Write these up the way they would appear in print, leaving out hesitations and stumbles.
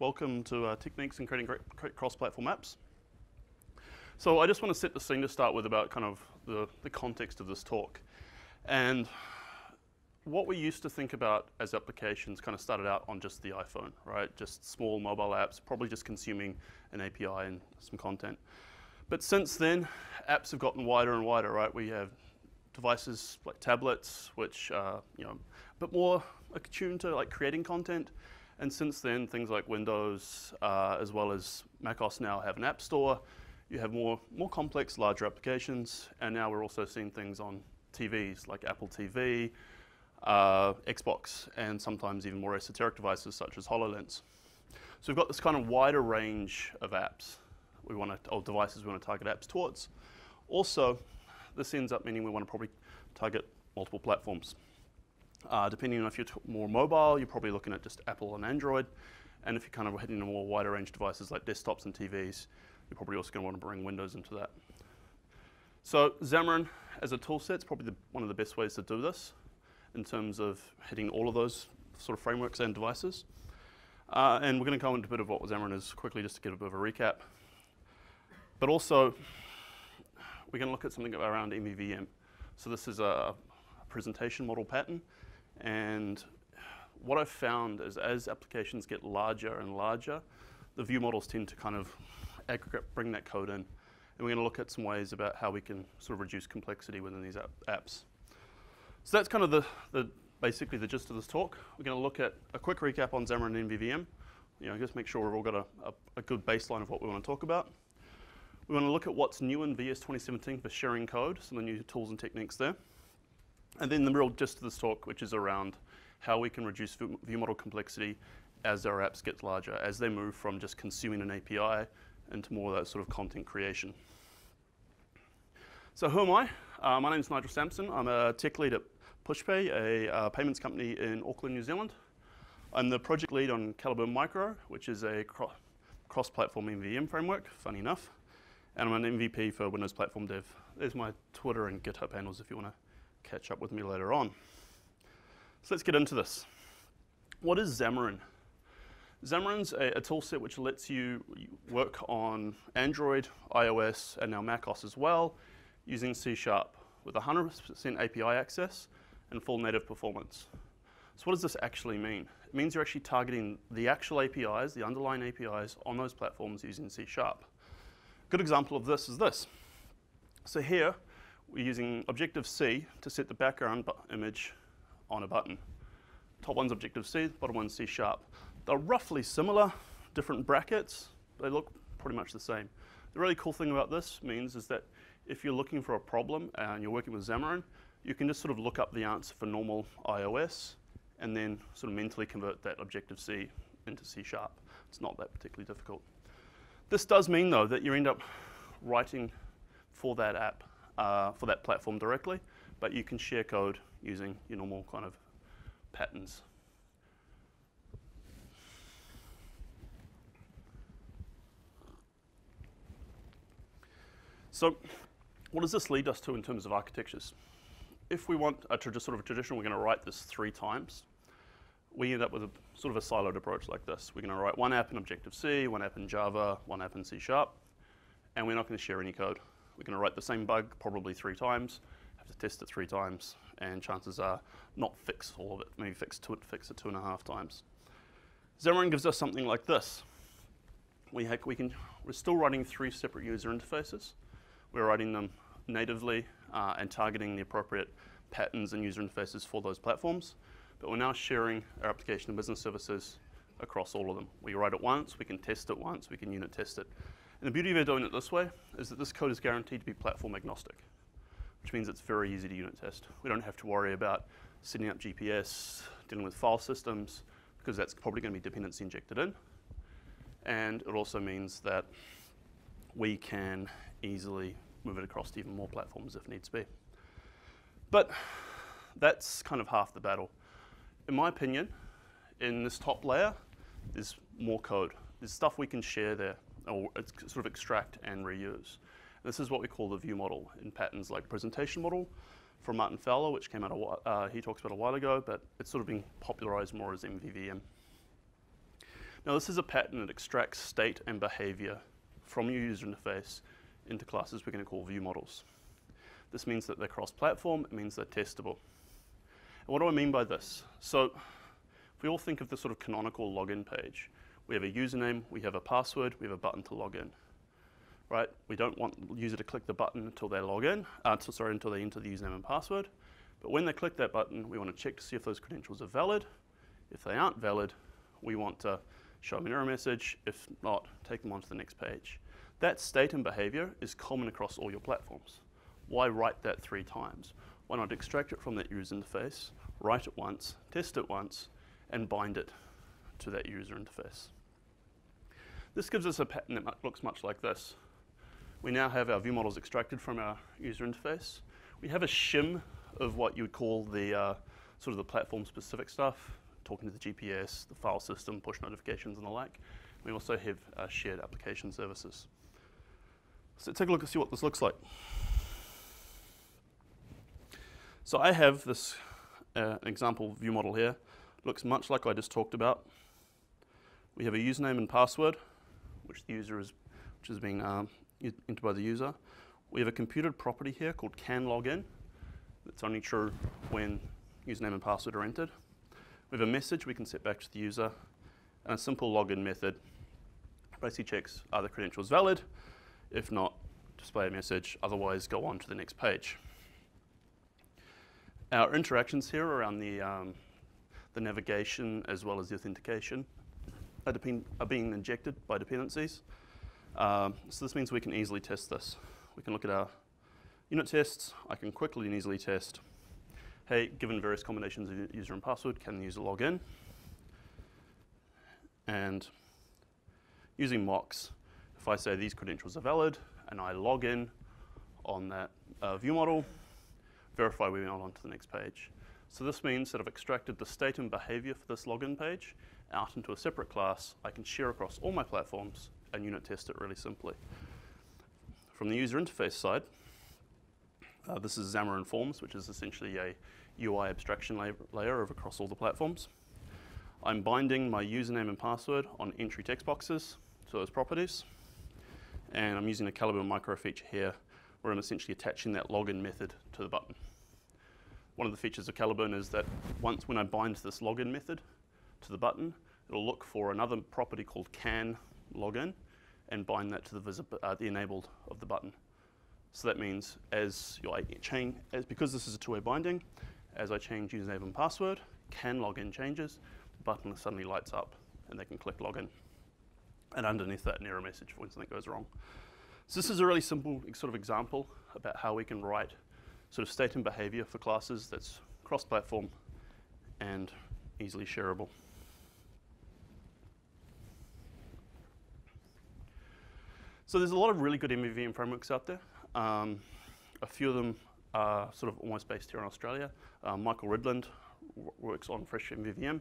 Welcome to Techniques in Creating Great Cross-Platform Apps. So I just want to set the scene to start with about kind of the context of this talk. And what we used to think about as applications kind of started out on just the iPhone, right? Just small mobile apps, probably just consuming an API and some content. But since then, apps have gotten wider and wider, right? We have devices like tablets, which are a bit more attuned to like creating content. And since then, things like Windows, as well as Mac OS now have an app store. You have more complex, larger applications. And now we're also seeing things on TVs like Apple TV, Xbox, and sometimes even more esoteric devices such as HoloLens. So we've got this kind of wider range of apps we want to, or devices we want to target apps towards. Also, this ends up meaning we want to probably target multiple platforms. Depending on if you're more mobile, you're probably looking at just Apple and Android. And if you're kind of hitting a more wider range of devices like desktops and TVs, you're probably also going to want to bring Windows into that. So Xamarin as a tool set is probably one of the best ways to do this in terms of hitting all of those sort of frameworks and devices. And we're going to go into a bit of what Xamarin is quickly just to get a bit of a recap. But also, we're going to look at something around MVVM. So this is a presentation model pattern. And what I've found is as applications get larger and larger, the view models tend to kind of aggregate, bring that code in. And we're going to look at some ways about how we can sort of reduce complexity within these apps. So that's kind of basically the gist of this talk. We're going to look at a quick recap on Xamarin and MVVM. Just make sure we've all got a good baseline of what we want to talk about. We want to look at what's new in VS 2017 for sharing code, some of the new tools and techniques there. And then the real gist of this talk, which is around how we can reduce view model complexity as our apps get larger, as they move from just consuming an API into more of that sort of content creation. So who am I? My name is Nigel Sampson. I'm a tech lead at PushPay, a payments company in Auckland, New Zealand. I'm the project lead on Caliburn Micro, which is a cross-platform MVVM framework, funny enough. And I'm an MVP for Windows Platform Dev. There's my Twitter and GitHub handles if you want to catch up with me later on. So let's get into this. What is Xamarin? Xamarin's a toolset which lets you work on Android, iOS, and now Mac OS as well, using C# with 100% API access and full native performance. So what does this actually mean? It means you're actually targeting the actual APIs, the underlying APIs on those platforms using C#. Good example of this is this. So here, we're using Objective-C to set the background image on a button. Top one's Objective-C, bottom one's C#. They're roughly similar, different brackets. They look pretty much the same. The really cool thing about this means is that if you're looking for a problem and you're working with Xamarin, you can just sort of look up the answer for normal iOS and then sort of mentally convert that Objective-C into C#. It's not that particularly difficult. This does mean, though, that you end up writing for that app, for that platform directly, but you can share code using your normal kind of patterns. So what does this lead us to in terms of architectures? If we want a traditional, we're going to write this 3 times. We end up with a sort of a siloed approach like this. We're going to write one app in Objective-C, one app in Java, one app in C#, and we're not going to share any code. We're going to write the same bug probably 3 times, have to test it 3 times, and chances are not fix all of it, maybe fix it 2.5 times. Xamarin gives us something like this. We're still writing 3 separate user interfaces. We're writing them natively and targeting the appropriate patterns and user interfaces for those platforms. But we're now sharing our application and business services across all of them. We write it once, we can test it once, we can unit test it. And the beauty of doing it this way is that this code is guaranteed to be platform agnostic, which means it's very easy to unit test. We don't have to worry about setting up GPS, dealing with file systems, because that's probably going to be dependency injected in. And it also means that we can easily move it across to even more platforms if needs be. But that's kind of half the battle. In my opinion, in this top layer, there's more code. There's stuff we can share there, or sort of extract and reuse. This is what we call the view model in patterns like presentation model from Martin Fowler, which came out, he talks about a while ago, but it's sort of been popularized more as MVVM. Now this is a pattern that extracts state and behavior from your user interface into classes we're going to call view models. This means that they're cross-platform, it means they're testable. And what do I mean by this? So if we all think of the sort of canonical login page, we have a username, we have a password, we have a button to log in. Right? We don't want the user to click the button until they log in, until they enter the username and password. But when they click that button, we want to check to see if those credentials are valid. If they aren't valid, we want to show them an error message. If not, take them on to the next page. That state and behavior is common across all your platforms. Why write that 3 times? Why not extract it from that user interface, write it once, test it once, and bind it to that user interface? This gives us a pattern that looks much like this. We now have our view models extracted from our user interface. We have a shim of what you would call the sort of the platform-specific stuff, talking to the GPS, the file system, push notifications, and the like. We also have shared application services. So take a look and see what this looks like. So I have this example view model here. Looks much like I just talked about. We have a username and password, which is being entered by the user. We have a computed property here called canLogin. That's only true when username and password are entered. We have a message we can set back to the user, and a simple login method basically checks are the credentials valid. If not, display a message. Otherwise, go on to the next page. Our interactions here around the navigation as well as the authentication are being injected by dependencies. So this means we can easily test this. We can look at our unit tests. I can quickly and easily test, hey, given various combinations of user and password, can the user log in? And using mocks, if I say these credentials are valid and I log in on that view model, verify we went on to the next page. So this means that I've extracted the state and behavior for this login page out into a separate class. I can share across all my platforms and unit test it really simply. From the user interface side, this is Xamarin Forms, which is essentially a UI abstraction layer across all the platforms. I'm binding my username and password on entry text boxes to those properties. And I'm using a Caliburn Micro feature here where I'm essentially attaching that login method to the button. One of the features of Caliburn is that when I bind this login method to the button, it'll look for another property called canLogin and bind that to the enabled of the button. So that means because this is a two-way binding, as I change username and password, canLogin changes, the button suddenly lights up and they can click login. And underneath that, an error message when something goes wrong. So this is a really simple sort of example about how we can write sort of state and behavior for classes that's cross-platform and easily shareable. So there's a lot of really good MVVM frameworks out there. A few of them are sort of almost based here in Australia. Michael Ridland works on Fresh MVVM.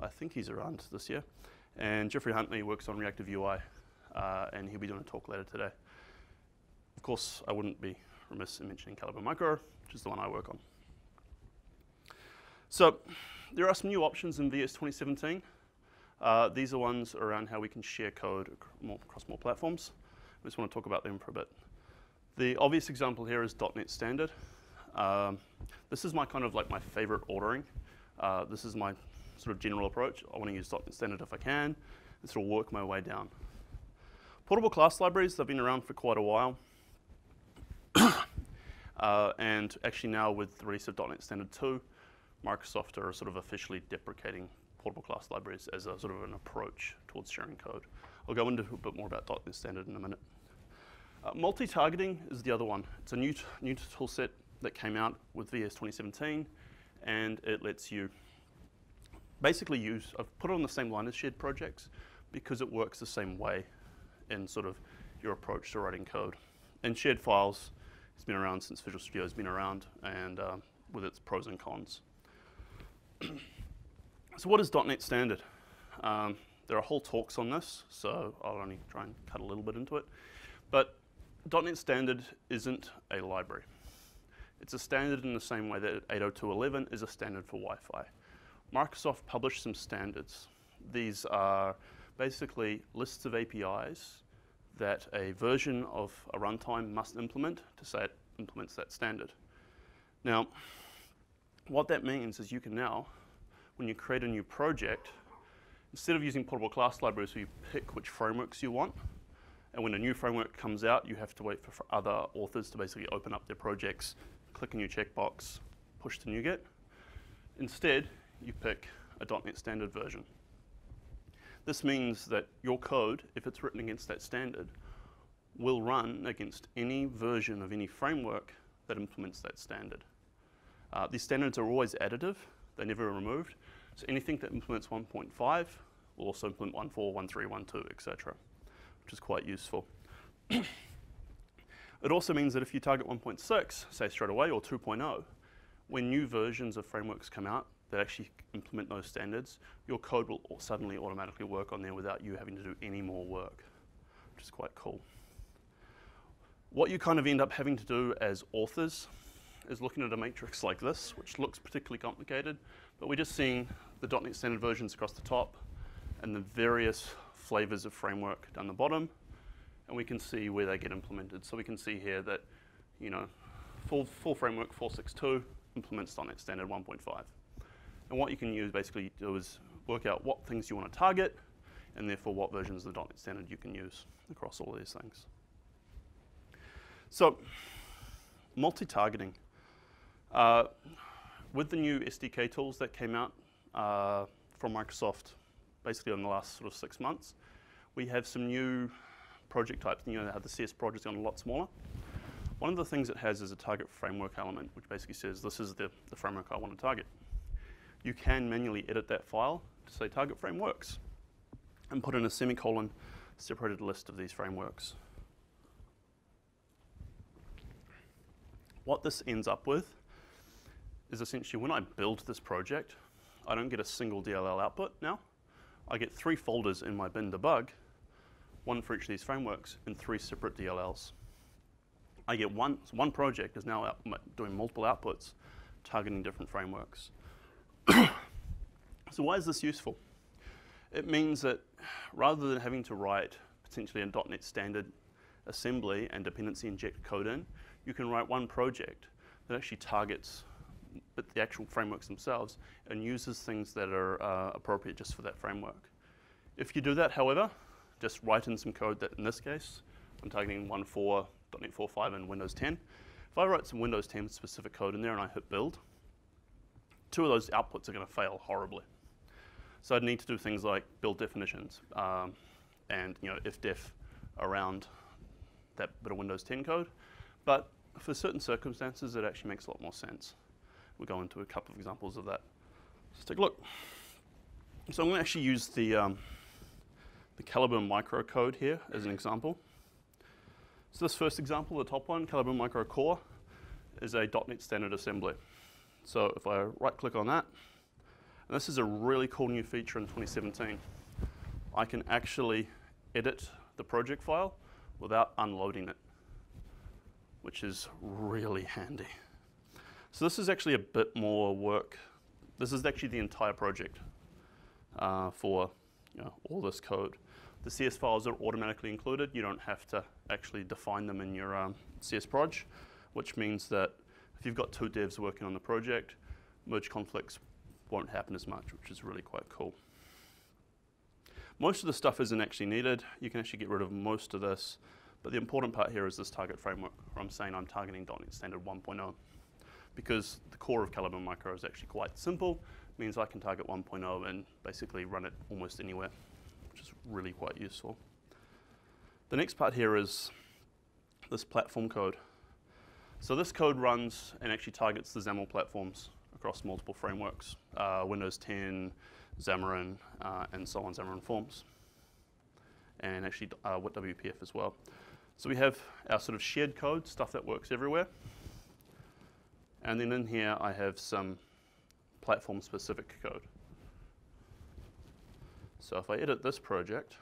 I think he's around this year. And Jeffrey Huntley works on Reactive UI, and he'll be doing a talk later today. Of course, I wouldn't be remiss in mentioning Caliburn Micro, which is the one I work on. So there are some new options in VS 2017. These are ones around how we can share code across more platforms. I just want to talk about them for a bit. The obvious example here is .NET Standard. This is my kind of like my favorite ordering. This is my sort of general approach. I want to use .NET Standard if I can. This will work my way down. Portable Class Libraries, they've been around for quite a while. And actually now with the release of .NET Standard 2, Microsoft are sort of officially deprecating Portable Class Libraries as a sort of an approach towards sharing code. I'll go into a bit more about .NET Standard in a minute. Multi-targeting is the other one. It's a new tool set that came out with VS 2017, and it lets you basically use, I've put it on the same line as shared projects because it works the same way in sort of your approach to writing code. And shared files, it's been around since Visual Studio has been around, and with its pros and cons. So what is .NET Standard? There are whole talks on this, so I'll only try and cut a little bit into it. But .NET Standard isn't a library. It's a standard in the same way that 802.11 is a standard for Wi-Fi. Microsoft published some standards. These are basically lists of APIs that a version of a runtime must implement to say it implements that standard. Now, what that means is you can now, when you create a new project, instead of using portable class libraries where you pick which frameworks you want, and when a new framework comes out, you have to wait for other authors to basically open up their projects, click a new checkbox, push to NuGet. Instead, you pick a .NET Standard version. This means that your code, if it's written against that standard, will run against any version of any framework that implements that standard. These standards are always additive. They're never removed. So anything that implements 1.5 will also implement 1.4, 1.3, 1.2, etc., which is quite useful. It also means that if you target 1.6, say straight away, or 2.0, when new versions of frameworks come out that actually implement those standards, your code will suddenly automatically work on there without you having to do any more work, which is quite cool. What you kind of end up having to do as authors is looking at a matrix like this, which looks particularly complicated, but we're just seeing the .NET Standard versions across the top and the various flavors of framework down the bottom, and we can see where they get implemented. So we can see here that, you know, full framework 4.6.2 implements .NET Standard 1.5. And what you can use basically do is work out what things you want to target, and therefore what versions of the .NET Standard you can use across all of these things. So, multi-targeting. With the new SDK tools that came out from Microsoft basically in the last sort of 6 months, we have some new project types. You know how the CS project's gotten a lot smaller. One of the things it has is a target framework element, which basically says this is the framework I want to target. You can manually edit that file to say target frameworks and put in a semicolon separated list of these frameworks. What this ends up with is essentially when I build this project, I don't get a single DLL output now. I get 3 folders in my bin debug, 1 for each of these frameworks, and 3 separate DLLs. I get one project is now doing multiple outputs, targeting different frameworks. So why is this useful? It means that rather than having to write potentially a .NET Standard assembly and dependency inject code in, you can write one project that actually targets the actual frameworks themselves and uses things that are appropriate just for that framework. If you do that, however, just write in some code that, in this case, I'm targeting 1.4, .NET 4.5 and Windows 10. If I write some Windows 10 specific code in there and I hit build, 2 of those outputs are going to fail horribly. So I'd need to do things like build definitions and, you know, if-def around that bit of Windows 10 code. But for certain circumstances, it actually makes a lot more sense. We'll go into a couple of examples of that. Let's take a look. So I'm going to actually use the Caliburn Micro code here as an example. So this first example, the top one, Caliburn Micro Core, is a .NET Standard assembly. So if I right-click on that, and this is a really cool new feature in 2017. I can actually edit the project file without unloading it, which is really handy. So this is actually a bit more work. This is actually the entire project for, you know, all this code. The CS files are automatically included. You don't have to actually define them in your CS proj, which means that if you've got 2 devs working on the project, merge conflicts won't happen as much, which is really quite cool. Most of the stuff isn't actually needed. You can actually get rid of most of this, but the important part here is this target framework, where I'm saying I'm targeting .NET Standard 1.0. Because the core of Caliburn Micro is actually quite simple, it means I can target 1.0 and basically run it almost anywhere, which is really quite useful. The next part here is this platform code. So this code runs and actually targets the XAML platforms across multiple frameworks, Windows 10, Xamarin, and so on, Xamarin Forms, and actually with WPF as well. So we have our sort of shared code, stuff that works everywhere. And then in here, I have some platform-specific code. So if I edit this project,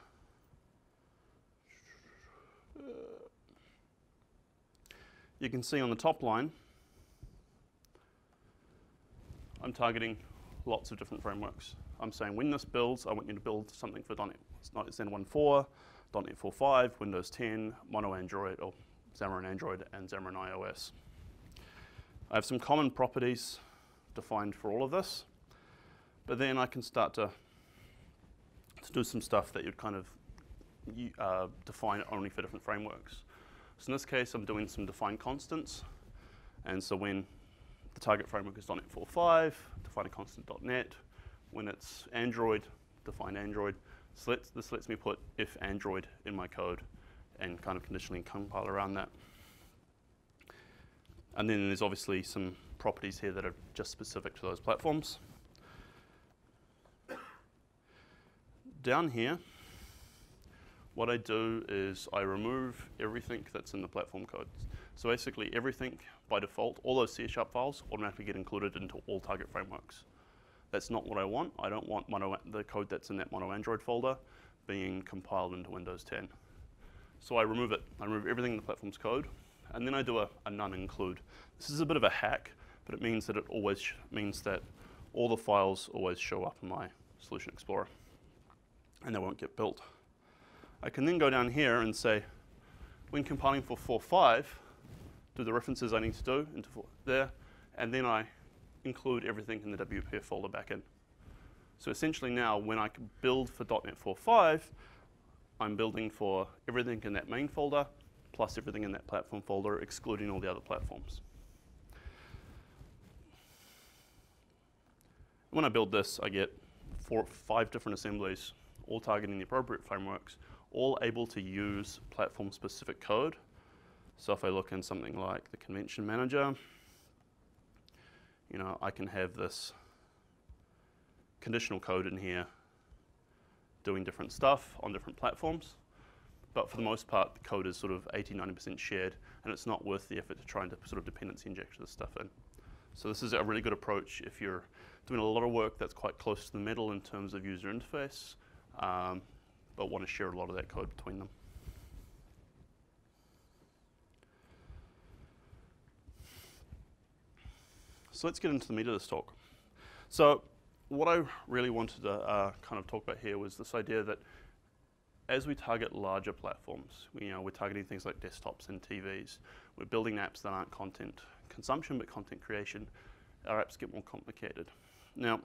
you can see on the top line, I'm targeting lots of different frameworks. I'm saying when this builds, I want you to build something for .NET. It's not Zen 1.4, .NET 4.5, Windows 10, Mono Android, or Xamarin Android, and Xamarin iOS. I have some common properties defined for all of this, but then I can start to do some stuff that you'd kind of define only for different frameworks. So in this case, I'm doing some defined constants, and so when the target framework is .NET 4.5, define a constant .NET. When it's Android, define Android. So this lets me put if Android in my code and kind of conditionally compile around that. And then there's obviously some properties here that are just specific to those platforms. Down here, what I do is I remove everything that's in the platform code. So basically everything by default, all those C# files automatically get included into all target frameworks. That's not what I want. I don't want the code that's in that Mono Android folder being compiled into Windows 10. So I remove it. I remove everything in the platform's code, and then I do a none include. This is a bit of a hack, but it means that all the files always show up in my Solution Explorer, and they won't get built. I can then go down here and say, when compiling for 4.5, do the references I need to do into there, and then I include everything in the WPF folder back in. So essentially now, when I can build for .NET 4.5, I'm building for everything in that main folder, plus everything in that platform folder, excluding all the other platforms. When I build this, I get 4 or 5 different assemblies, all targeting the appropriate frameworks, all able to use platform-specific code. So if I look in something like the convention manager, you know, I can have this conditional code in here doing different stuff on different platforms. But for the most part, the code is sort of 80–90% shared, and it's not worth the effort to try and sort of dependency inject this stuff in. So this is a really good approach if you're doing a lot of work that's quite close to the middle in terms of user interface, but want to share a lot of that code between them. So let's get into the meat of this talk. So what I really wanted to kind of talk about here was this idea that as we target larger platforms, we're targeting things like desktops and TVs, we're building apps that aren't content consumption but content creation, our apps get more complicated. Now,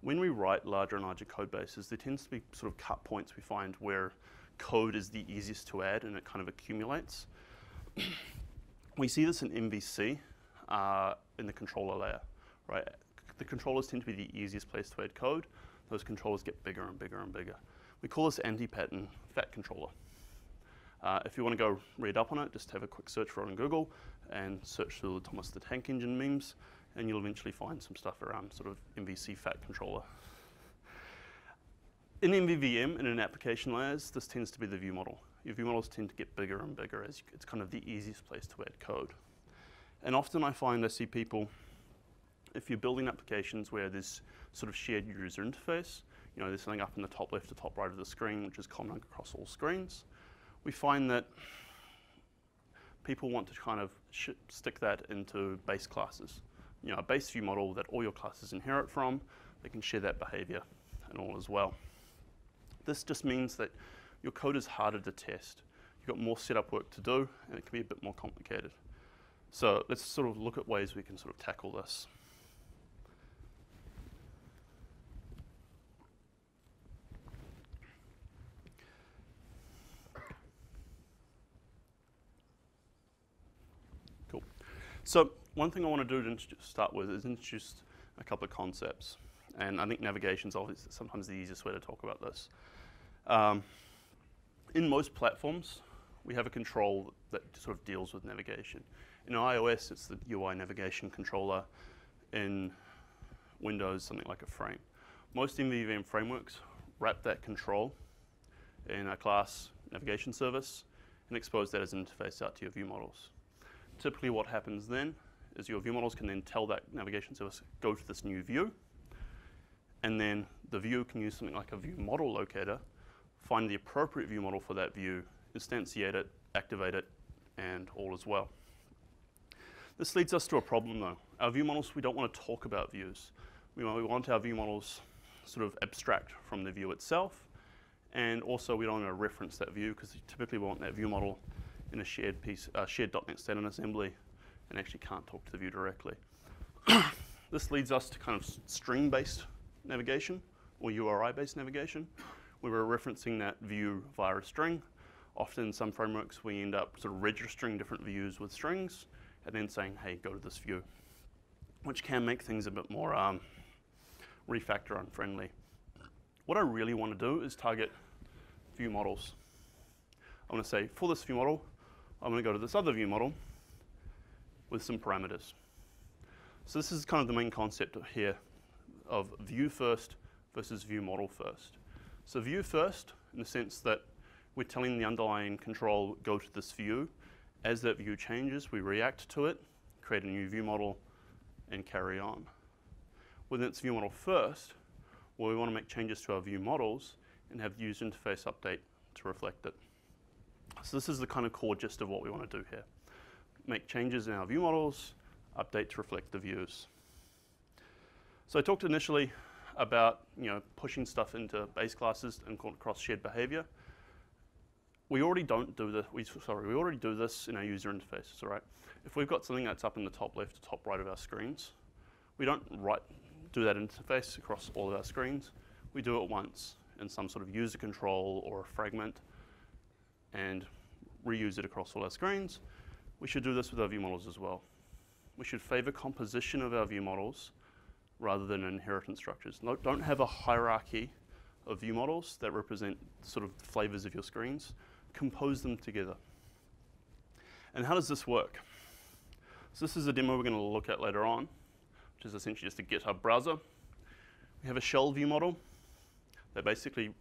when we write larger and larger code bases, there tends to be sort of cut points we find where code is the easiest to add and it kind of accumulates. We see this in MVC. In the controller layer, right? The controllers tend to be the easiest place to add code. Those controllers get bigger and bigger and bigger. We call this anti-pattern fat controller. If you want to go read up on it, just have a quick search for it on Google and search through the Thomas the Tank Engine memes, and you'll eventually find some stuff around sort of MVC fat controller. In MVVM and in application layers, this tends to be the view model. Your view models tend to get bigger and bigger as it's kind of the easiest place to add code. And often I see people, if you're building applications where there's sort of shared user interface, there's something up in the top left or top right of the screen, which is common across all screens, we find that people want to kind of stick that into base classes. A base view model that all your classes inherit from, they can share that behavior and all as well. This just means that your code is harder to test. You've got more setup work to do, and it can be a bit more complicated. So let's sort of look at ways we can sort of tackle this. Cool. So one thing I want to do to start with is introduce a couple of concepts. And I think navigation is obviously sometimes the easiest way to talk about this. In most platforms, we have a control that sort of deals with navigation. In iOS, it's the UI navigation controller. In Windows, something like a frame. Most MVVM frameworks wrap that control in a class navigation service and expose that as an interface out to your view models. Typically what happens then is your view models can then tell that navigation service, go to this new view, and then the view can use something like a view model locator, find the appropriate view model for that view, instantiate it, activate it, and all as well. This leads us to a problem though. Our view models, we don't want to talk about views. we want our view models sort of abstract from the view itself. And also, we don't want to reference that view, because typically we want that view model in a shared piece, shared .NET Standard assembly, and actually can't talk to the view directly. This leads us to kind of string-based navigation, or URI-based navigation, where we're referencing that view via a string. Often in some frameworks, we end up sort of registering different views with strings, and then saying, hey, go to this view, which can make things a bit more refactor unfriendly. What I really want to do is target view models. I want to say, for this view model, I'm going to go to this other view model with some parameters. So this is kind of the main concept here of view first versus view model first. So view first, in the sense that we're telling the underlying control, go to this view. As that view changes, we react to it, create a new view model, and carry on. Within its view model first, well, we want to make changes to our view models and have the user interface update to reflect it. So this is the kind of core gist of what we want to do here. Make changes in our view models, update to reflect the views. So I talked initially about, you know, pushing stuff into base classes and cross shared behavior. We already don't do this. Sorry, we already do this in our user interfaces, all right? If we've got something that's up in the top left or top right of our screens, we don't do that interface across all of our screens. We do it once in some sort of user control or a fragment and reuse it across all our screens. We should do this with our view models as well. We should favor composition of our view models rather than inheritance structures. No, don't have a hierarchy of view models that represent sort of flavors of your screens. Compose them together. And how does this work? So this is a demo we're going to look at later on, which is essentially just a GitHub browser. We have a shell view model that basically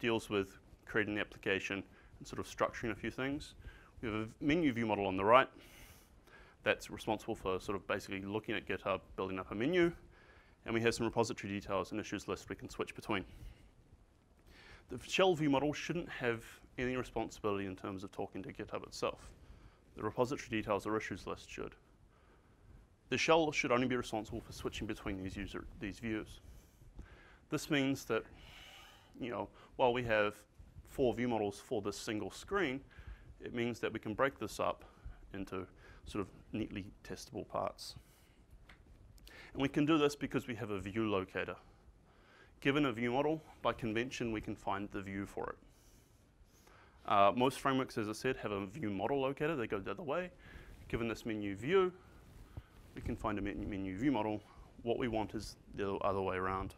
deals with creating the application and sort of structuring a few things. We have a menu view model on the right that's responsible for sort of basically looking at GitHub, building up a menu, and we have some repository details and issues list we can switch between. The shell view model shouldn't have any responsibility in terms of talking to GitHub itself. The repository details or issues list should. The shell should only be responsible for switching between these views. This means that, you know, while we have 4 view models for this single screen, it means that we can break this up into sort of neatly testable parts. And we can do this because we have a view locator. Given a view model, by convention, we can find the view for it. Most frameworks, as I said, have a view model locator. They go the other way. Given this menu view, we can find a menu view model. What we want is the other way around.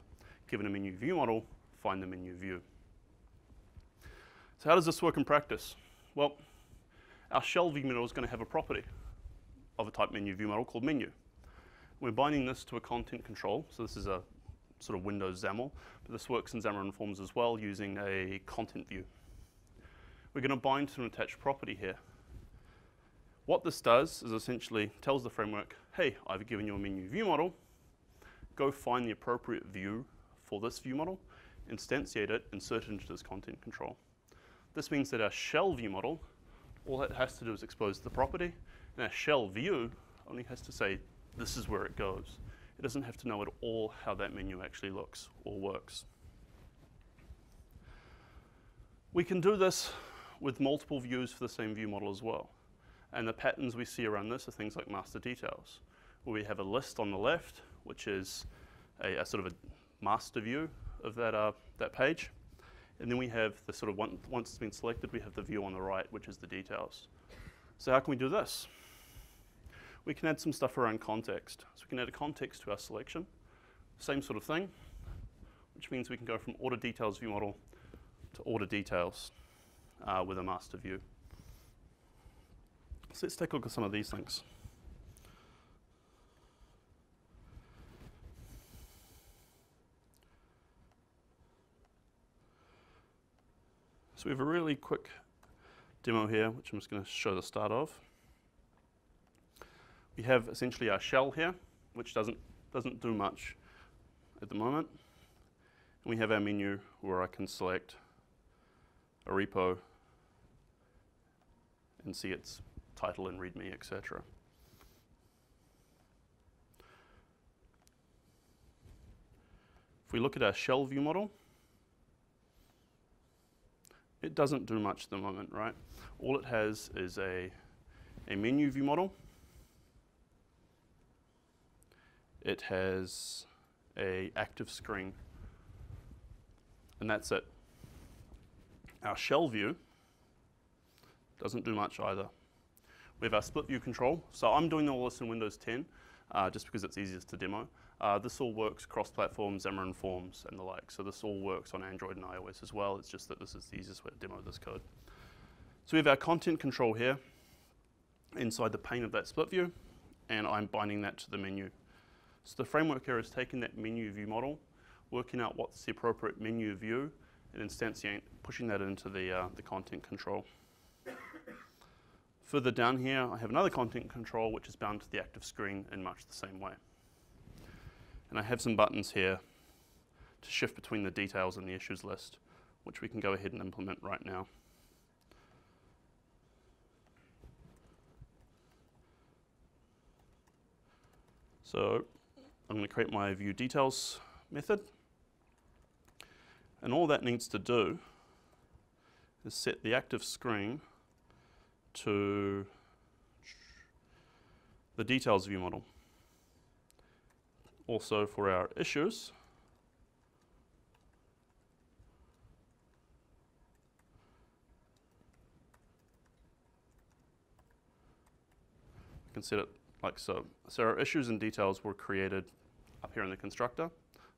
Given a menu view model, find the menu view. So how does this work in practice? Well, our shell view model is going to have a property of a type menu view model called menu. We're binding this to a content control. So this is a sort of Windows XAML, but this works in Xamarin Forms as well using a content view. We're going to bind to an attached property here. What this does is essentially tells the framework, hey, I've given you a menu view model. Go find the appropriate view for this view model, instantiate it, insert it into this content control. This means that our shell view model, all it has to do is expose the property, and our shell view only has to say, this is where it goes. It doesn't have to know at all how that menu actually looks or works. We can do this with multiple views for the same view model as well. And the patterns we see around this are things like master details, where we have a list on the left, which is a sort of a master view of that page. And then we have the sort of, once it's been selected, we have the view on the right, which is the details. So how can we do this? We can add some stuff around context. So we can add a context to our selection, same sort of thing, which means we can go from order details view model to order details with a master view. So let's take a look at some of these things. So we have a really quick demo here, which I'm just going to show the start of. We have essentially our shell here, which doesn't do much at the moment. And we have our menu where I can select a repo and see its title and README, etc. If we look at our shell view model, it doesn't do much at the moment, right? All it has is a menu view model. It has an active screen, and that's it. Our shell view doesn't do much either. We have our split view control. So I'm doing all this in Windows 10 just because it's easiest to demo. This all works cross-platform, Xamarin Forms and the like. So this all works on Android and iOS as well. It's just that this is the easiest way to demo this code. So we have our content control here inside the pane of that split view, and I'm binding that to the menu. So the framework here is taking that menu view model, working out what's the appropriate menu view, and instantiate, pushing that into the content control. Further down here, I have another content control which is bound to the active screen in much the same way. And I have some buttons here to shift between the details and the issues list, which we can go ahead and implement right now. So I'm going to create my view details method. And all that needs to do is set the active screen to the details view model. Also for our issues, we can set it like so. So our issues and details were created up here in the constructor.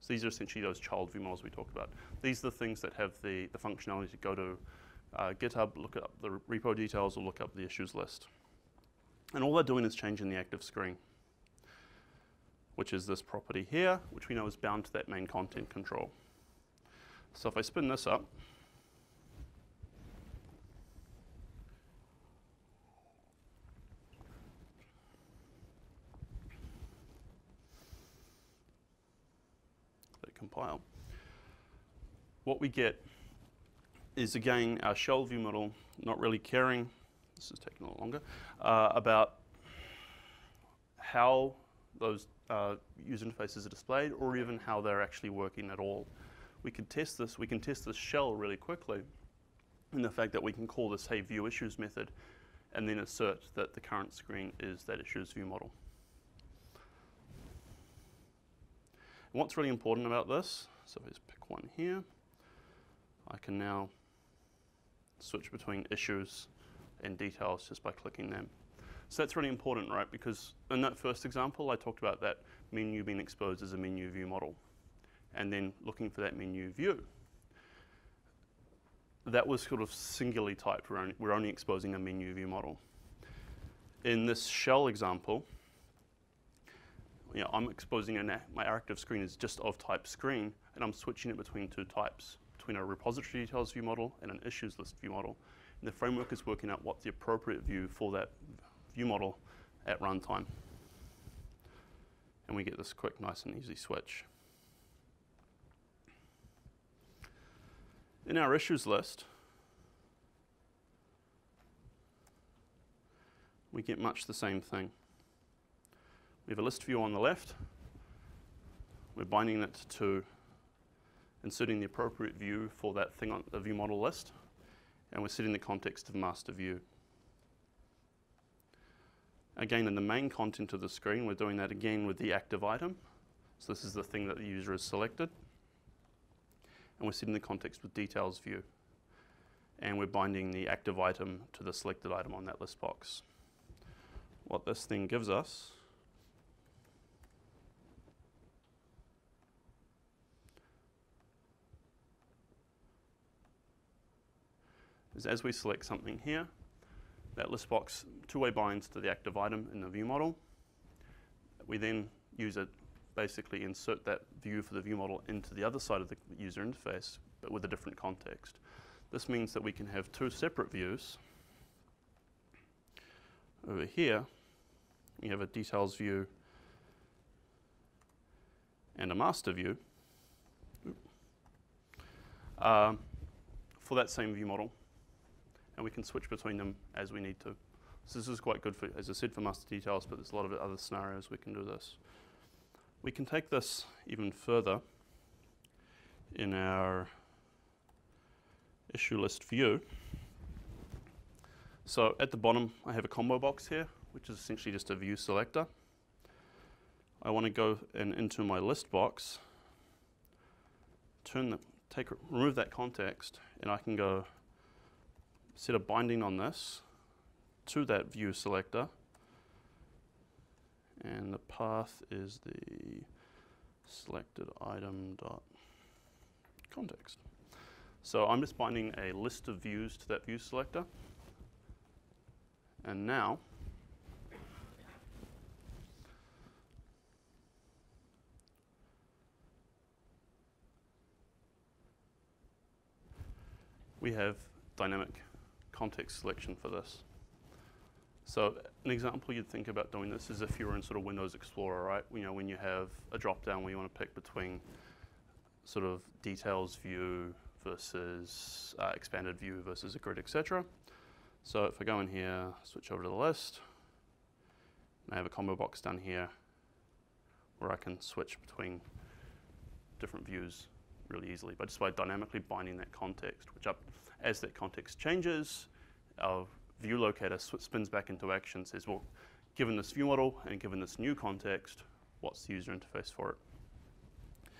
So these are essentially those child view models we talked about. These are the things that have the functionality to go to GitHub, look up the repo details, or look up the issues list. And all they're doing is changing the active screen, which is this property here, which we know is bound to that main content control. So if I spin this up, let it compile. What we get is, again, our shell view model not really caring, this is taking a lot longer, about how those user interfaces are displayed or even how they're actually working at all. We can test this shell really quickly in the fact that we can call this hey view issues method and then assert that the current screen is that issues view model. And what's really important about this, so let's pick one here, I can now switch between issues and details just by clicking them. So that's really important, right? Because in that first example, I talked about that menu being exposed as a menu view model and then looking for that menu view. That was sort of singularly typed. We're only exposing a menu view model. In this shell example, you know, I'm exposing my active screen is just of type screen, and I'm switching it between two types, between a repository details view model and an issues list view model. And the framework is working out what's the appropriate view for that view model at runtime. And we get this quick, nice and easy switch. In our issues list, we get much the same thing. We have a list view on the left. We're binding it to inserting the appropriate view for that thing on the view model list, and we're setting the context of master view. Again, in the main content of the screen, we're doing that again with the active item. So this is the thing that the user has selected. And we're setting the context with details view. And we're binding the active item to the selected item on that list box. What this thing gives us is, as we select something here, that list box two-way binds to the active item in the view model. We then use it, basically insert that view for the view model into the other side of the user interface, but with a different context. This means that we can have two separate views. Over here, we have a details view and a master view for that same view model. And we can switch between them as we need to. So this is quite good for, as I said, for master details, but there's a lot of other scenarios we can do this. We can take this even further in our issue list view. So at the bottom, I have a combo box here, which is essentially just a view selector. I want to go into my list box, remove that context, and I can go set a binding on this to that view selector, and the path is the selected item dot context. So I'm just binding a list of views to that view selector, and now we have dynamic context selection for this. So an example you'd think about doing this is if you were in sort of Windows Explorer, right? You know, when you have a drop down where you want to pick between sort of details view versus expanded view versus a grid, etc. So if I go in here, switch over to the list, and I have a combo box down here where I can switch between different views really easily, but just by dynamically binding that context, which as that context changes, our view locator spins back into action, says, well, given this view model and given this new context, what's the user interface for it?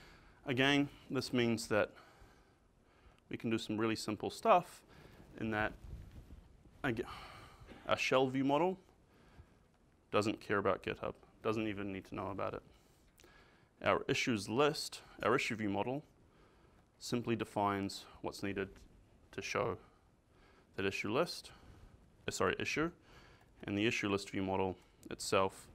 Again, this means that we can do some really simple stuff in that our shell view model doesn't care about GitHub, doesn't even need to know about it. Our issues list, our issue view model, simply defines what's needed to show that issue list, issue, and the issue list view model itself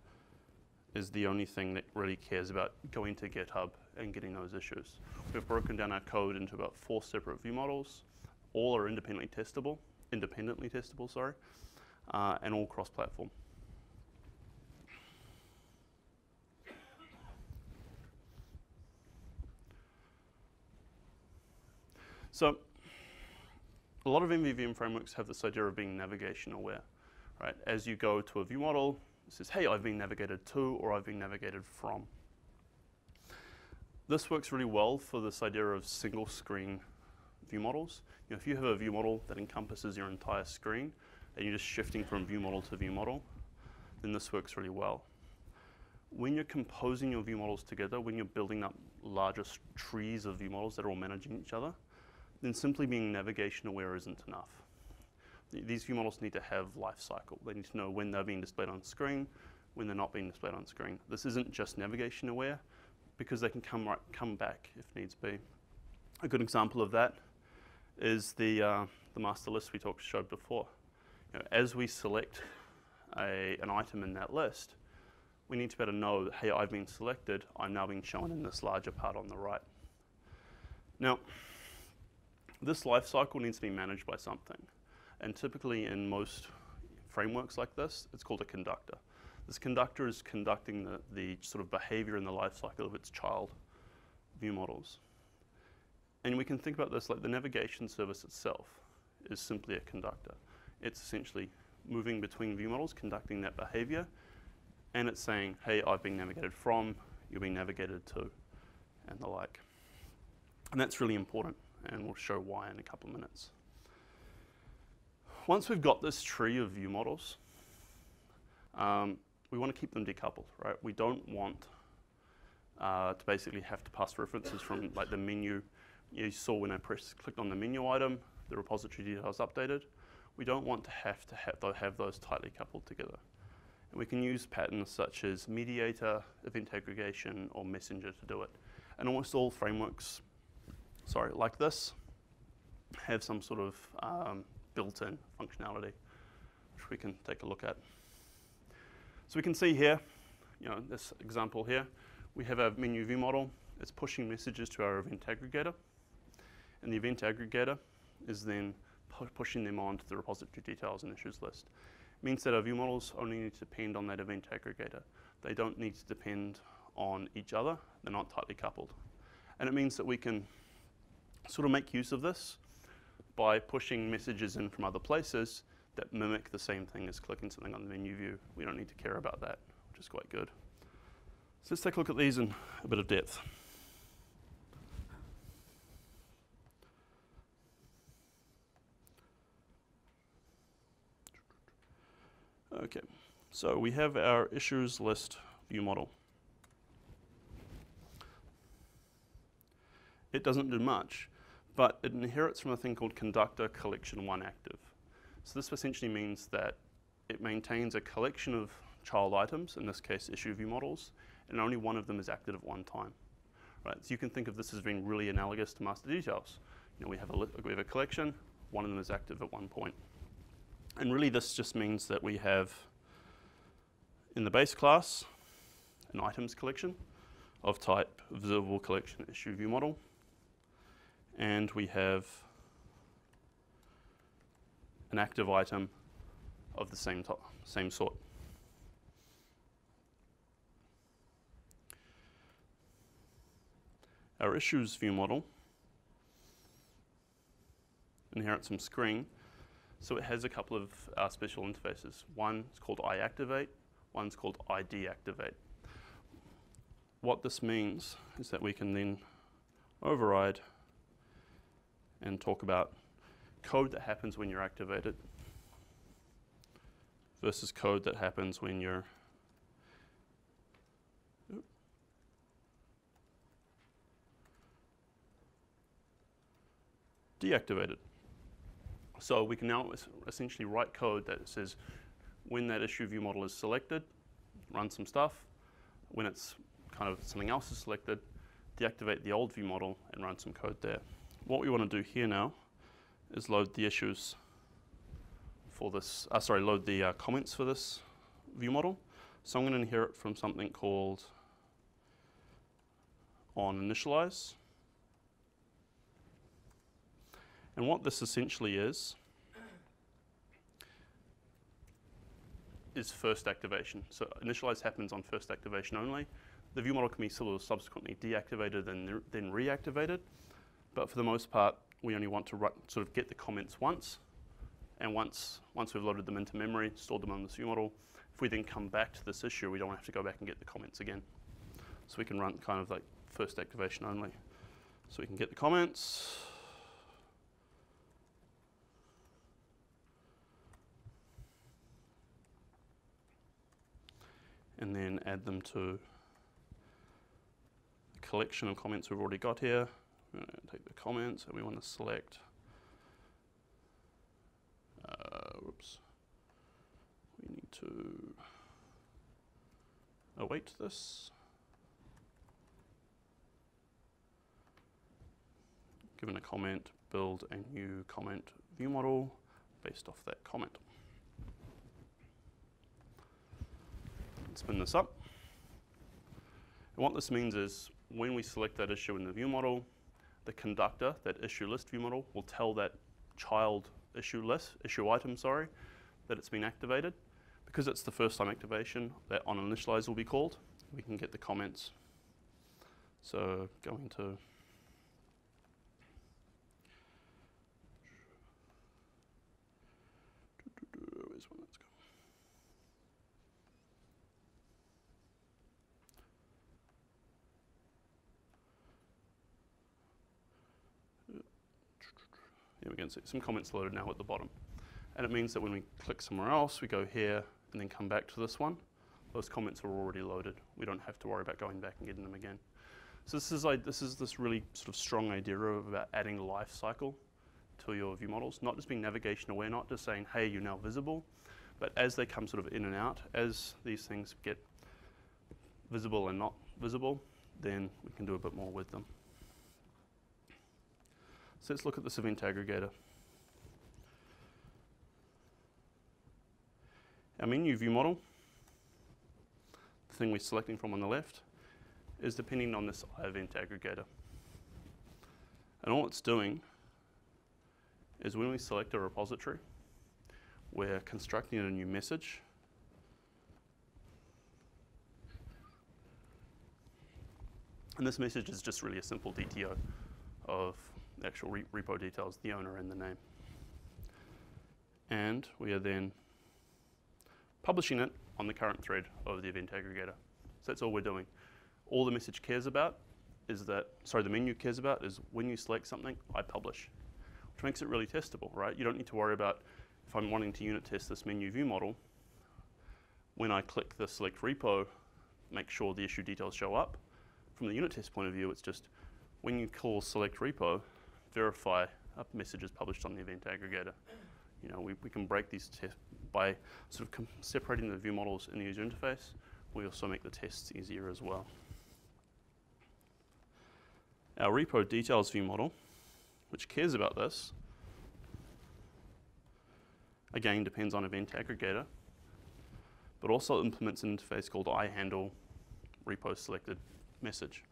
is the only thing that really cares about going to GitHub and getting those issues. We've broken down our code into about 4 separate view models. All are independently testable, sorry, and all cross-platform. So a lot of MVVM frameworks have this idea of being navigation aware, right? As you go to a view model, it says, hey, I've been navigated to, or I've been navigated from. This works really well for this idea of single screen view models. You know, if you have a view model that encompasses your entire screen, and you're just shifting from view model to view model, then this works really well. When you're composing your view models together, when you're building up larger trees of view models that are all managing each other, then simply being navigation aware isn't enough. These view models need to have life cycle. They need to know when they're being displayed on screen, when they're not being displayed on screen. This isn't just navigation aware, because they can come back if needs be. A good example of that is the master list we showed before. You know, as we select an item in that list, we need to better know, hey, I've been selected, I'm now being shown in this larger part on the right. Now, this life cycle needs to be managed by something. And typically in most frameworks like this, it's called a conductor. This conductor is conducting the sort of behavior in the life cycle of its child view models. And we can think about this like the navigation service itself is simply a conductor. It's essentially moving between view models, conducting that behavior, and it's saying, hey, I've been navigated from, you're being navigated to, and the like. And that's really important, and we'll show why in a couple of minutes. Once we've got this tree of view models, we want to keep them decoupled, right? We don't want to basically have to pass references from like the menu. You saw when I clicked on the menu item, the repository details updated. We don't want to have those tightly coupled together. And we can use patterns such as mediator, event aggregation, or messenger to do it. And almost all frameworks like this, have some sort of built-in functionality, which we can take a look at. So we can see here, you know, this example here, we have our menu view model. It's pushing messages to our event aggregator, and the event aggregator is then pushing them onto the repository details and issues list. It means that our view models only need to depend on that event aggregator. They don't need to depend on each other. They're not tightly coupled, and it means that we can sort of make use of this by pushing messages in from other places that mimic the same thing as clicking something on the menu view. We don't need to care about that, which is quite good. So let's take a look at these in a bit of depth. Okay, so we have our issues list view model. It doesn't do much, but it inherits from a thing called conductor collection one active. So this essentially means that it maintains a collection of child items, in this case issue view models, and only one of them is active at one time. Right, so you can think of this as being really analogous to master details. You know, we have a collection, one of them is active at one point. And really this just means that we have in the base class an items collection of type observable collection issue view model, and we have an active item of the same sort. Our issues view model inherits some screen, so it has a couple of special interfaces. One is called iActivate, one's called iDeactivate. What this means is that we can then override and talk about code that happens when you're activated versus code that happens when you're deactivated. So we can now essentially write code that says when that issue view model is selected, run some stuff. When it's kind of something else is selected, deactivate the old view model and run some code there. What we want to do here now is load the issues for this, load the comments for this view model. So I'm going to inherit from something called onInitialize. And what this essentially is first activation. So initialize happens on first activation only. The view model can be sort of subsequently deactivated and then reactivated, but for the most part, we only want to sort of get the comments once, and once we've loaded them into memory, stored them on this view model, if we then come back to this issue, we don't have to go back and get the comments again. So we can run kind of like first activation only. So we can get the comments, and then add them to collection of comments we've already got here. We're going to take the comments and we want to select, we need to await this. Given a comment, build a new comment view model based off that comment. Let's spin this up. And what this means is when we select that issue in the view model, the conductor, that issue list view model, will tell that child issue item that it's been activated. Because it's the first time activation, that onInitialize will be called. We can get the comments. So going to we can see some comments loaded now at the bottom. And it means that when we click somewhere else, we go here and then come back to this one. Those comments are already loaded. We don't have to worry about going back and getting them again. So this is this really sort of strong idea about adding life cycle to your view models, not just being navigation aware, not just saying, hey, you're now visible, but as they come sort of in and out, as these things get visible and not visible, then we can do a bit more with them. So let's look at this event aggregator. Our menu view model, the thing we're selecting from on the left, is depending on this event aggregator. And all it's doing is when we select a repository, we're constructing a new message. And this message is just really a simple DTO of actual repo details, the owner and the name. And we are then publishing it on the current thread of the event aggregator. So that's all we're doing. All the message cares about is that, sorry, the menu cares about is when you select something, I publish, which makes it really testable, right? You don't need to worry about if I'm wanting to unit test this menu view model, when I click the select repo, make sure the issue details show up. From the unit test point of view, it's just when you call select repo, verify a message is published on the event aggregator. You know, we can break these tests by sort of separating the view models in the user interface. We also make the tests easier as well. Our repo details view model, which cares about this, again depends on event aggregator, but also implements an interface called iHandle repo selected message.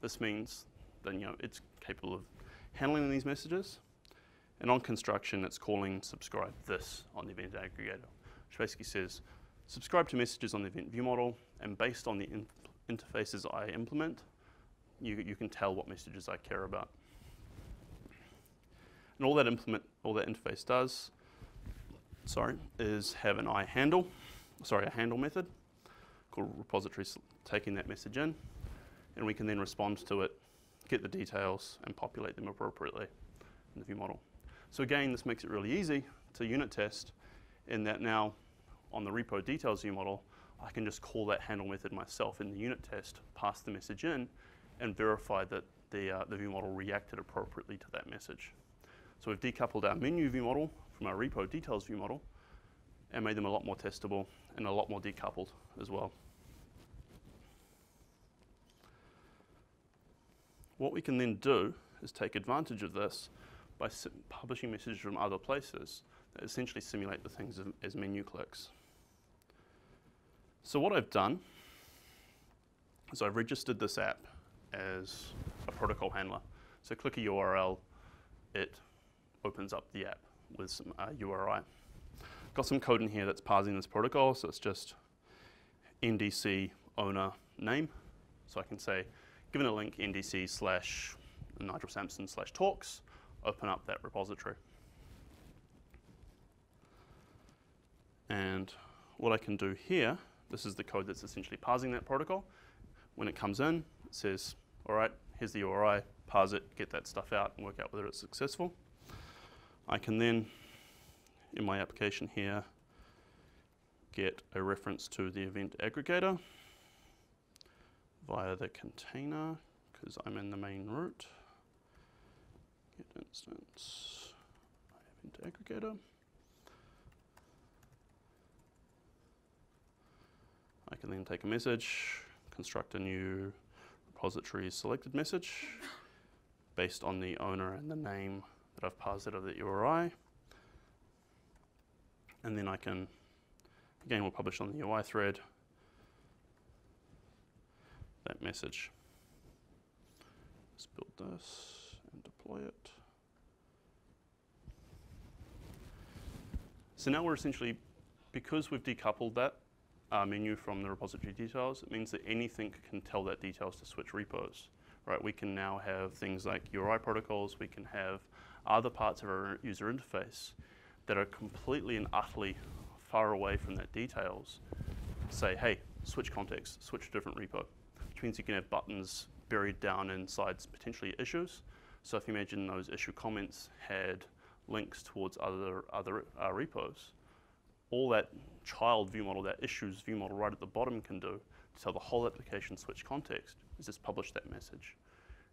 This means that, you know, it's capable of handling these messages, and on construction it's calling subscribe this on the event aggregator, which basically says subscribe to messages on the event view model, and based on the interfaces I implement, you can tell what messages I care about. And all that interface does, is have an handle method called repository taking that message in, and we can then respond to it, get the details, and populate them appropriately in the view model. So again, this makes it really easy to unit test in that now on the repo details view model, I can just call that handle method myself in the unit test, pass the message in, and verify that the view model reacted appropriately to that message. So we've decoupled our menu view model from our repo details view model and made them a lot more testable and a lot more decoupled as well. What we can then do is take advantage of this by publishing messages from other places that essentially simulate the things as menu clicks. So what I've done is I've registered this app as a protocol handler. So click a URL, it opens up the app with some URI. Got some code in here that's parsing this protocol, so it's just NDC owner name. So I can say, given a link, NDC/NigelSampson/talks, open up that repository. And what I can do here, this is the code that's essentially parsing that protocol. When it comes in, it says, all right, here's the URI, parse it, get that stuff out, and work out whether it's successful. I can then, in my application here, get a reference to the event aggregator via the container, because I'm in the main route. Get instance event aggregator. I can then take a message, construct a new repository selected message based on the owner and the name that I've parsed out of the URI. And then I can, again, we'll publish on the UI thread that message. Let's build this and deploy it. So now we're essentially, because we've decoupled that menu from the repository details, it means that anything can tell that details to switch repos. Right? We can now have things like URI protocols, we can have other parts of our user interface that are completely and utterly far away from that details, say, hey, switch context, switch to different repo, which means you can have buttons buried down inside potentially issues. So if you imagine those issue comments had links towards other repos, all that child view model, that issues view model right at the bottom can do to tell the whole application switch context is just publish that message.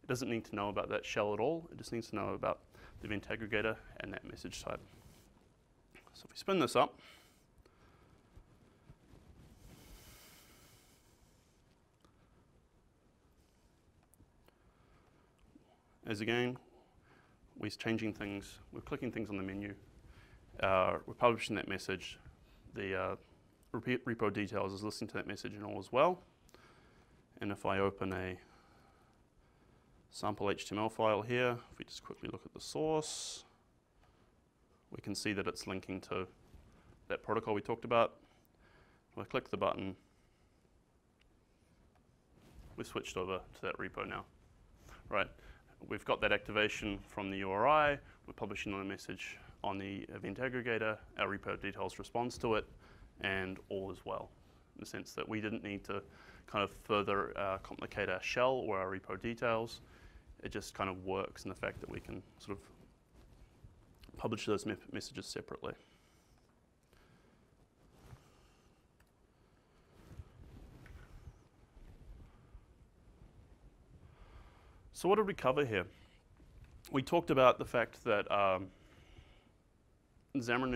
It doesn't need to know about that shell at all. It just needs to know about the event aggregator and that message type. So if we spin this up, as again, we're changing things, we're clicking things on the menu, we're publishing that message, the repo details is listening to that message and all as well. And if I open a sample HTML file here, if we just quickly look at the source, we can see that it's linking to that protocol we talked about. If I click the button, we've switched over to that repo now. Right, we've got that activation from the URI, we're publishing a message on the event aggregator, our repo details responds to it, and all is well, in the sense that we didn't need to kind of further complicate our shell or our repo details. It just kind of works in the fact that we can sort of publish those messages separately. So what did we cover here? We talked about the fact that Xamarin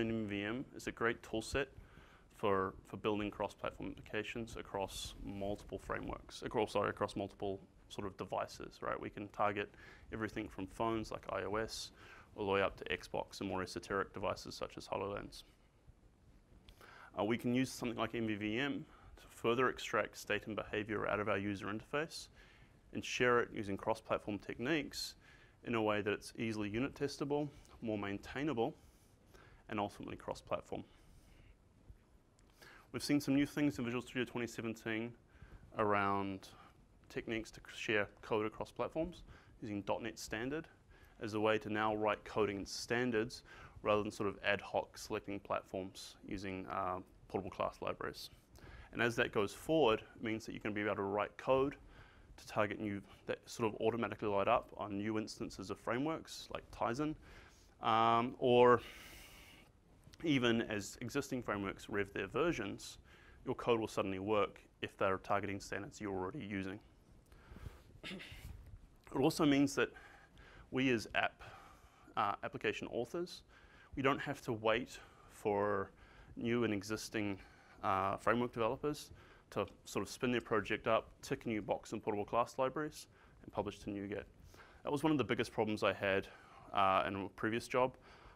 and MVVM is a great tool set for building cross-platform applications across multiple frameworks, across multiple sort of devices, right? We can target everything from phones like iOS all the way up to Xbox and more esoteric devices such as HoloLens. We can use something like MVVM to further extract state and behavior out of our user interface and share it using cross-platform techniques in a way that it's easily unit testable, more maintainable, and ultimately cross-platform. We've seen some new things in Visual Studio 2017 around techniques to share code across platforms using .NET Standard as a way to now write coding in standards rather than sort of ad hoc selecting platforms using portable class libraries. And as that goes forward, it means that you're going to be able to write code to target new, that sort of automatically light up on new instances of frameworks like Tizen, or even as existing frameworks rev their versions, your code will suddenly work if they're targeting standards you're already using. It also means that we as application authors, we don't have to wait for new and existing framework developers to sort of spin their project up, tick a new box in portable class libraries, and publish to NuGet. That was one of the biggest problems I had in a previous job.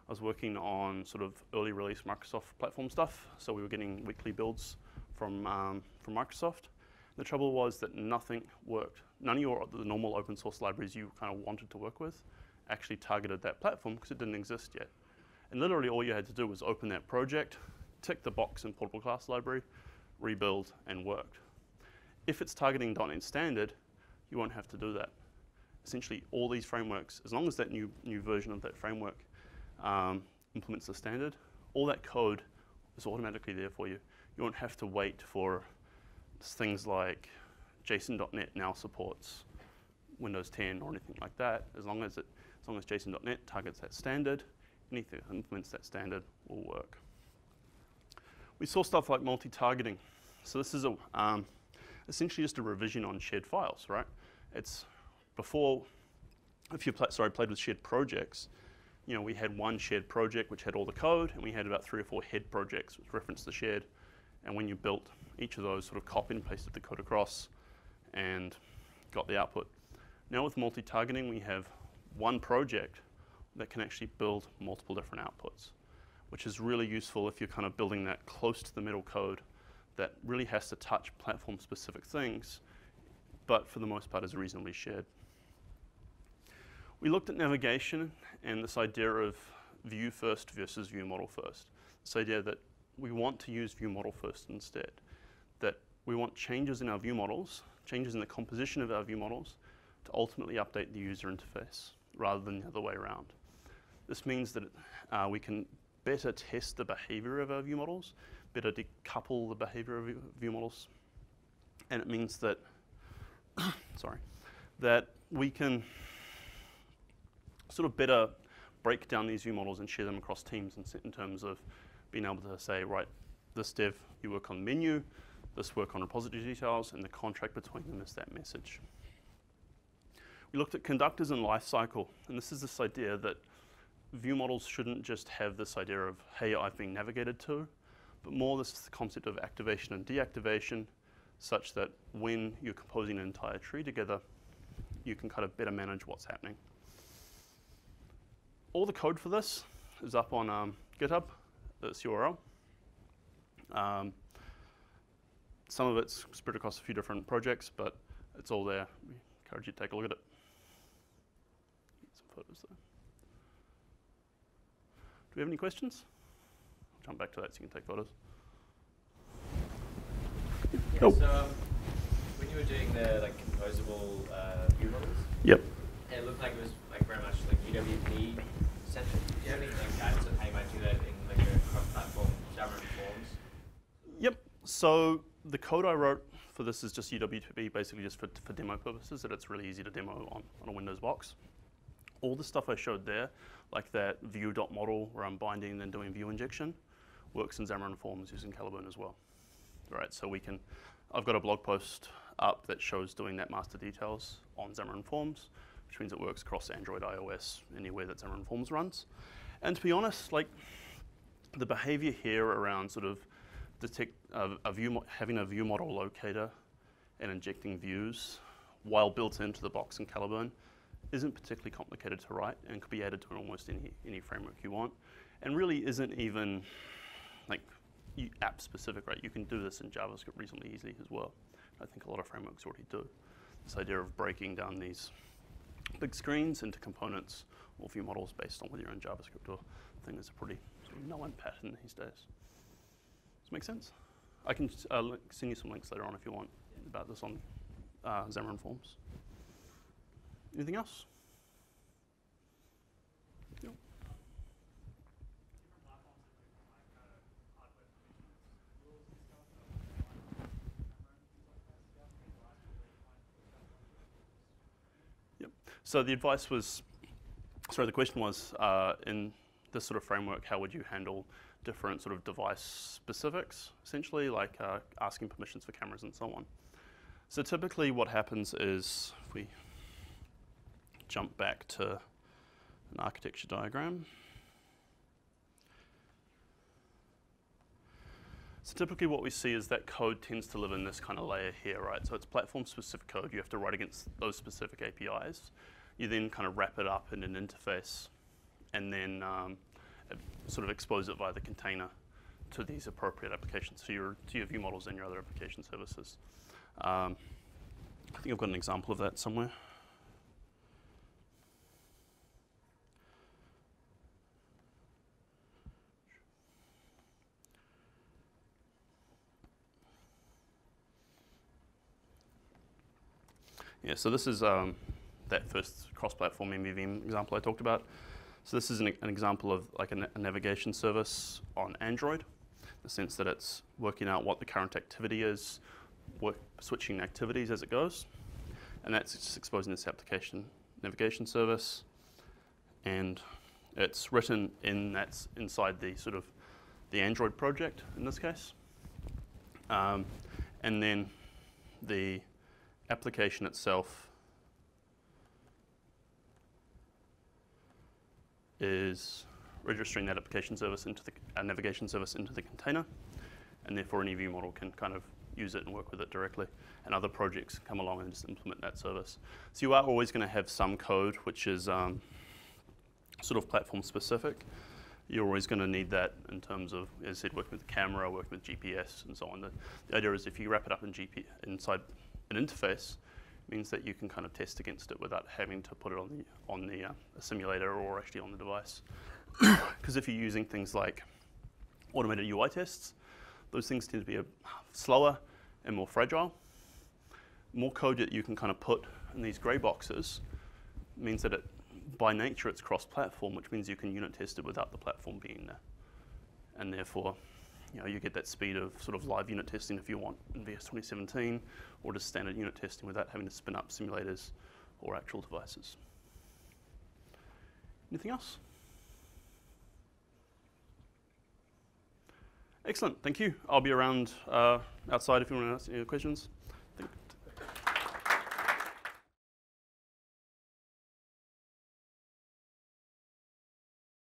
I was working on sort of early release Microsoft platform stuff, so we were getting weekly builds from Microsoft. The trouble was that nothing worked. None of the normal open source libraries you kind of wanted to work with actually targeted that platform because it didn't exist yet. And literally all you had to do was open that project, tick the box in portable class library, rebuild, and worked. If it's targeting .NET Standard, you won't have to do that. Essentially, all these frameworks, as long as that new version of that framework implements the standard, all that code is automatically there for you. You won't have to wait for things like JSON.NET now supports Windows 10 or anything like that. As long as JSON.NET targets that standard, anything that implements that standard will work. We saw stuff like multi-targeting. So this is essentially just a revision on shared files, right? It's before, if you played with shared projects, you know, we had one shared project which had all the code, and we had about 3 or 4 head projects which referenced the shared. And when you built each of those, sort of copied and pasted the code across and got the output. Now with multi-targeting, we have one project that can actually build multiple different outputs, which is really useful if you're kind of building that close to the middle code that really has to touch platform-specific things, but for the most part is reasonably shared. We looked at navigation and this idea of view first versus view model first. This idea that we want to use view model first instead, that we want changes in our view models, changes in the composition of our view models to ultimately update the user interface rather than the other way around. This means that we can better test the behavior of our view models, better decouple the behavior of view models, and it means that, that we can sort of better break down these view models and share them across teams in terms of being able to say, right, this dev, you work on menu, this work on repository details, and the contract between them is that message. We looked at conductors and lifecycle, and this is this idea that view models shouldn't just have this idea of, hey, I've been navigated to, but more this concept of activation and deactivation, such that when you're composing an entire tree together, you can kind of better manage what's happening. All the code for this is up on GitHub. This URL. Some of it's spread across a few different projects, but it's all there. We encourage you to take a look at it. Get some photos there. Do we have any questions? I'll jump back to that so you can take photos. Yes, when you were doing the composable view models, yep. It looked like it was very much UWP centric. Do you have any guidance on how you might do that in cross-platform Xamarin forms? Yep. So the code I wrote for this is just UWP, basically just for demo purposes, that it's really easy to demo on a Windows box. All the stuff I showed there, like that view.model where I'm binding and then doing view injection, works in Xamarin forms using Caliburn as well. All right, so we can, I've got a blog post up that shows doing that master details on Xamarin forms. which means it works across Android, iOS, anywhere that Xamarin Forms runs. And to be honest, like the behavior here around sort of detect having a view model locator and injecting views while built into the box in Caliburn isn't particularly complicated to write and could be added to almost any framework you want, and really isn't even like app specific, right? You can do this in JavaScript reasonably easily as well. I think a lot of frameworks already do. This idea of breaking down these big screens into components or view models based on whether you're in JavaScript or thing is a pretty sort of known pattern these days. Does it make sense? I can send you some links later on if you want about this on Xamarin Forms. Anything else? No. Yep. So the advice was, sorry, the question was, in this sort of framework, how would you handle different sort of device specifics, essentially, like asking permissions for cameras and so on. So typically what happens is, if we jump back to an architecture diagram. So typically what we see is that code tends to live in this kind of layer here, right? So it's platform-specific code. You have to write against those specific APIs. You then kind of wrap it up in an interface and then sort of expose it via the container to these appropriate applications, so to your view models and your other application services. I think I've got an example of that somewhere. Yeah, so this is that first cross-platform MVVM example I talked about. So this is an example of like a navigation service on Android, in the sense that it's working out what the current activity is, switching activities as it goes, and that's just exposing this application navigation service, and it's written in that's inside the sort of the Android project in this case, and then the application itself is registering that application service into the navigation service into the container, and therefore any view model can kind of use it and work with it directly, and other projects come along and just implement that service. So you are always going to have some code which is sort of platform specific. You're always going to need that in terms of, as I said, working with the camera, working with GPS, and so on. The idea is if you wrap it up in GP inside an interface, means that you can kind of test against it without having to put it on the simulator or actually on the device. Because if you're using things like automated UI tests, those things tend to be slower and more fragile. More code that you can kind of put in these gray boxes means that it, by nature, it's cross-platform, which means you can unit test it without the platform being there, and therefore, you know, you get that speed of sort of live unit testing if you want in VS 2017, or just standard unit testing without having to spin up simulators or actual devices. Anything else? Excellent, thank you. I'll be around outside if you want to ask any questions.